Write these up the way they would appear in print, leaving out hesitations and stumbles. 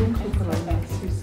dunkelbraun, süß.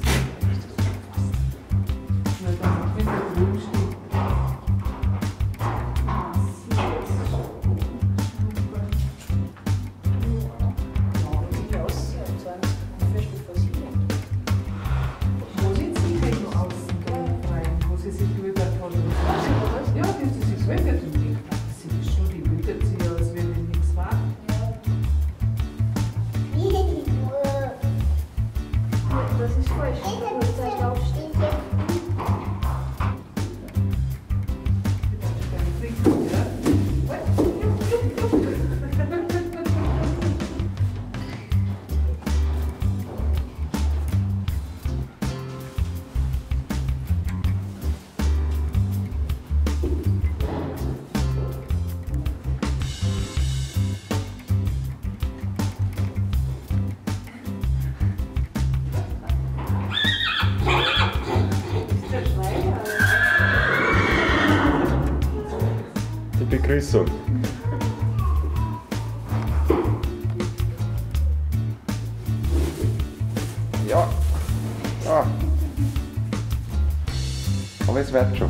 Begrüßung. Ja. Ah. Aber es wird schon.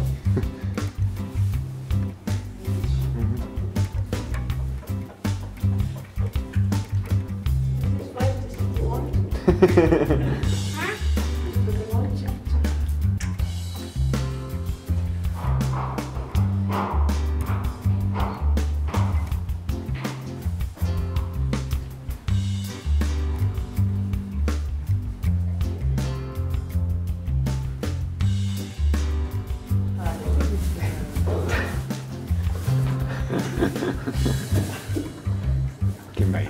Gemein.